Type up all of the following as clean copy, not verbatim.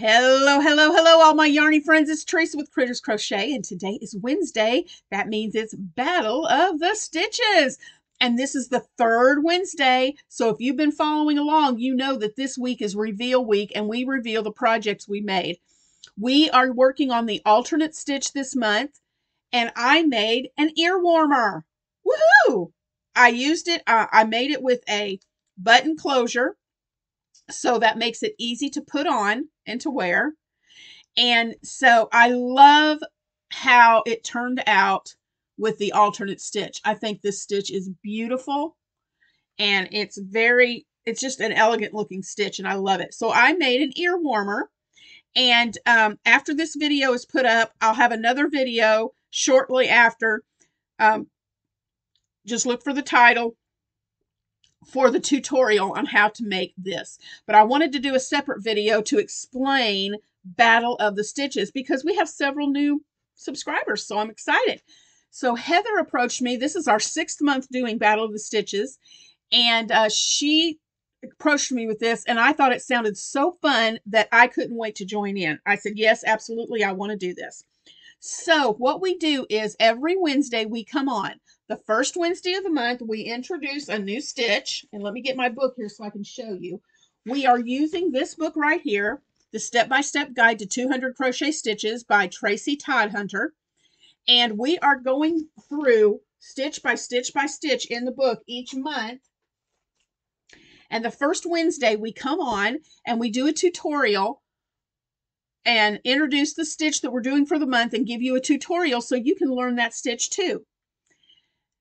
Hello, hello, hello, all my yarny friends. It's Tracy with Critters Crochet, and today is Wednesday. That means it's Battle of the Stitches. And this is the third Wednesday, so if you've been following along, you know that this week is Reveal Week, and we reveal the projects we made. We are working on the alternate stitch this month, and I made an ear warmer. Woohoo! I used it. I made it with a button closure, so that makes it easy to put on and to wear. And so I love how it turned out with the alternate stitch. I think this stitch is beautiful, and it's just an elegant looking stitch, and I love it. So I made an ear warmer, and after this video is put up, I'll have another video shortly after. Just look for the title for the tutorial on how to make this. But I wanted to do a separate video to explain Battle of the Stitches because we have several new subscribers, so I'm excited. So Heather approached me. This is our 6th month doing Battle of the Stitches, and she approached me with this, and I thought it sounded so fun that I couldn't wait to join in. I said, yes, absolutely, I want to do this. So what we do is every Wednesday we come on. The first Wednesday of the month, we introduce a new stitch. And let me get my book here so I can show you. We are using this book right here, The Step-by-Step Guide to 200 Crochet Stitches by Tracy Todd Hunter. And we are going through stitch by stitch by stitch in the book each month. And the first Wednesday, we come on and we do a tutorial and introduce the stitch that we're doing for the month and give you a tutorial so you can learn that stitch too.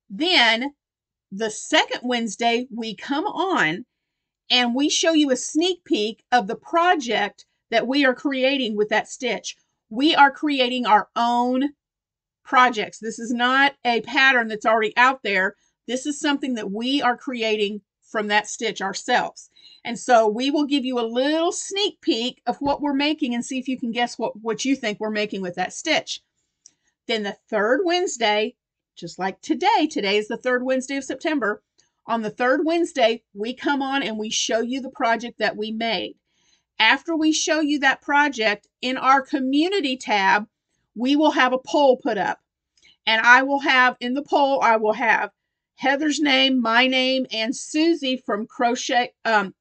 Then the second Wednesday, we come on and we show you a sneak peek of the project that we are creating with that stitch. We are creating our own projects. This is not a pattern that's already out there. This is something that we are creating from that stitch ourselves. And so we will give you a little sneak peek of what we're making and see if you can guess what you think we're making with that stitch. Then the third Wednesday, just like today is the third Wednesday of September. On the third Wednesday, we come on and we show you the project that we made. After we show you that project, in our community tab, we will have a poll put up. And I will have, in the poll, I will have Heather's name, my name, and Susie from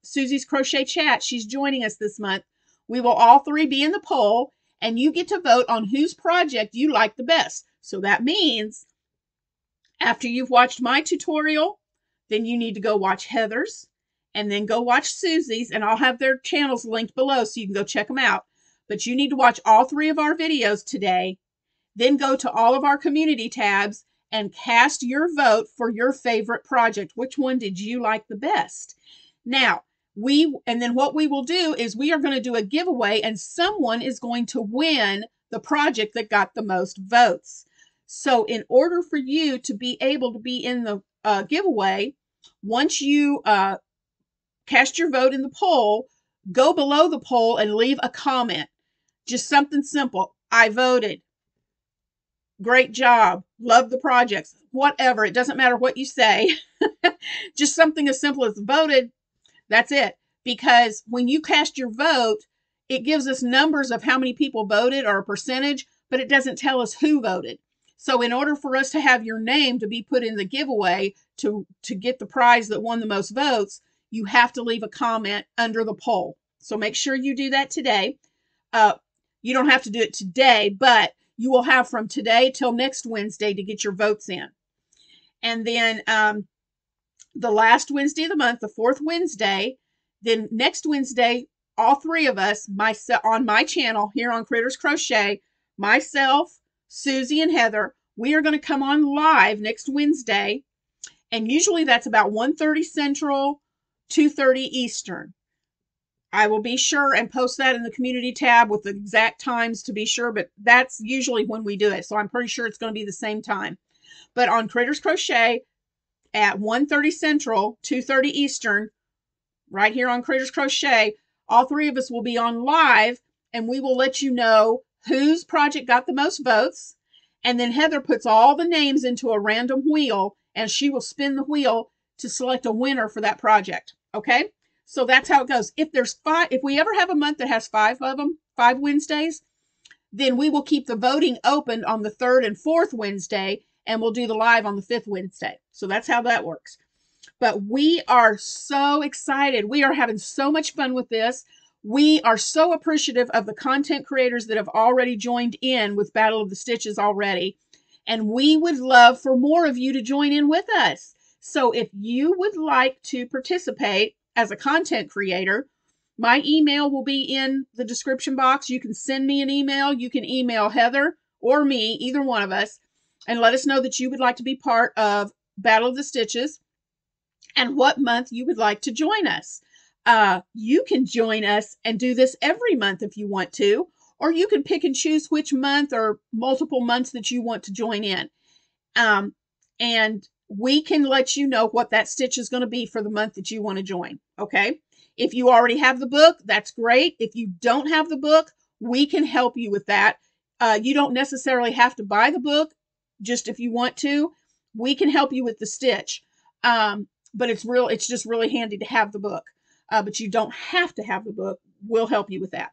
Susie's Crochet Chat. She's joining us this month. We will all three be in the poll, and you get to vote on whose project you like the best. So that means after you've watched my tutorial, then you need to go watch Heather's and then go watch Susie's, and I'll have their channels linked below so you can go check them out. But you need to watch all three of our videos today, then go to all of our community tabs and cast your vote for your favorite project. Which one did you like the best? Now, and then what we will do is we are going to do a giveaway, and someone is going to win the project that got the most votes. So in order for you to be able to be in the giveaway, once you cast your vote in the poll, go below the poll and leave a comment. Just something simple. I voted. Great job. Love the projects. Whatever. It doesn't matter what you say. Just something as simple as voted. That's it. Because when you cast your vote, it gives us numbers of how many people voted or a percentage, but it doesn't tell us who voted. So in order for us to have your name to be put in the giveaway to get the prize that won the most votes, you have to leave a comment under the poll. So make sure you do that today. You don't have to do it today, but you will have from today till next Wednesday to get your votes in. And then the last Wednesday of the month, the fourth Wednesday, then next Wednesday, all three of us, on my channel here on Critters Crochet, myself, Susie, and Heather, we are going to come on live next Wednesday, and usually that's about 1:30 Central, 2:30 Eastern. I will be sure and post that in the community tab with the exact times to be sure, but that's usually when we do it, so I'm pretty sure it's going to be the same time. But on Critters Crochet at 1:30 Central, 2:30 Eastern, right here on Critters Crochet, all three of us will be on live, and we will let you know whose project got the most votes, and then Heather puts all the names into a random wheel, and she will spin the wheel to select a winner for that project, okay? So that's how it goes. If there's five, if we ever have a month that has five of them, 5 Wednesdays, then we will keep the voting open on the 3rd and 4th Wednesday, and we'll do the live on the 5th Wednesday. So that's how that works. But we are so excited. We are having so much fun with this. We are so appreciative of the content creators that have already joined in with Battle of the Stitches already. And we would love for more of you to join in with us. So if you would like to participate as a content creator, my email will be in the description box. You can send me an email. You can email Heather or me, either one of us, and let us know that you would like to be part of Battle of the Stitches and what month you would like to join us. You can join us and do this every month if you want to, or you can pick and choose which month or multiple months that you want to join in. And we can let you know what that stitch is going to be for the month that you want to join. Okay. If you already have the book, that's great. If you don't have the book, we can help you with that. You don't necessarily have to buy the book. Just if you want to, we can help you with the stitch. But it's just really handy to have the book. But you don't have to have the book. We'll help you with that.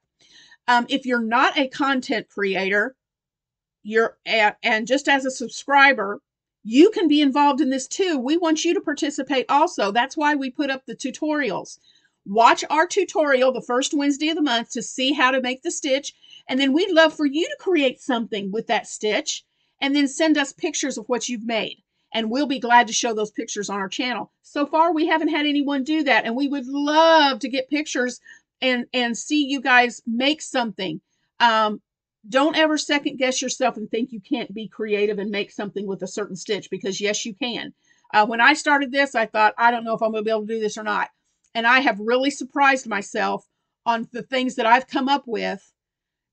If you're not a content creator, and just as a subscriber, you can be involved in this too. We want you to participate also. That's why we put up the tutorials. Watch our tutorial the first Wednesday of the month to see how to make the stitch. And then we'd love for you to create something with that stitch and then send us pictures of what you've made. And we'll be glad to show those pictures on our channel. So far, we haven't had anyone do that. And we would love to get pictures and see you guys make something. Don't ever second guess yourself and think you can't be creative and make something with a certain stitch, because yes, you can. When I started this, I thought, I don't know if I'm going to be able to do this or not. And I have really surprised myself on the things that I've come up with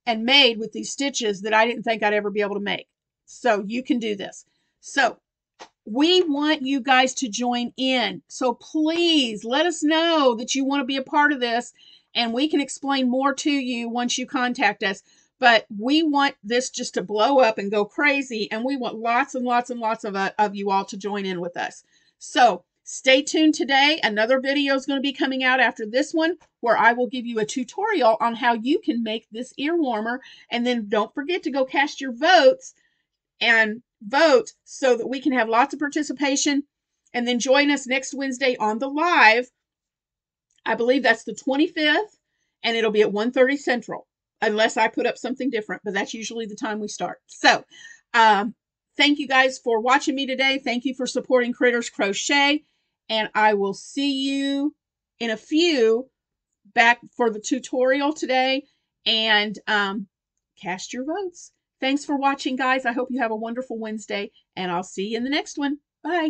and made with these stitches that I didn't think I'd ever be able to make. So you can do this. So we want you guys to join in. So please let us know that you want to be a part of this, and we can explain more to you once you contact us. But we want this just to blow up and go crazy, and we want lots and lots and lots of you all to join in with us. So stay tuned today. Another video is going to be coming out after this one where I will give you a tutorial on how you can make this ear warmer. And then don't forget to go cast your votes and vote so that we can have lots of participation. And then join us next Wednesday on the live. I believe that's the 25th, and it'll be at 1:30 Central, unless I put up something different, but that's usually the time we start. So thank you guys for watching me today. Thank you for supporting Critters Crochet, and I will see you in a few back for the tutorial today, and cast your votes. Thanks for watching, guys. I hope you have a wonderful Wednesday, and I'll see you in the next one. Bye.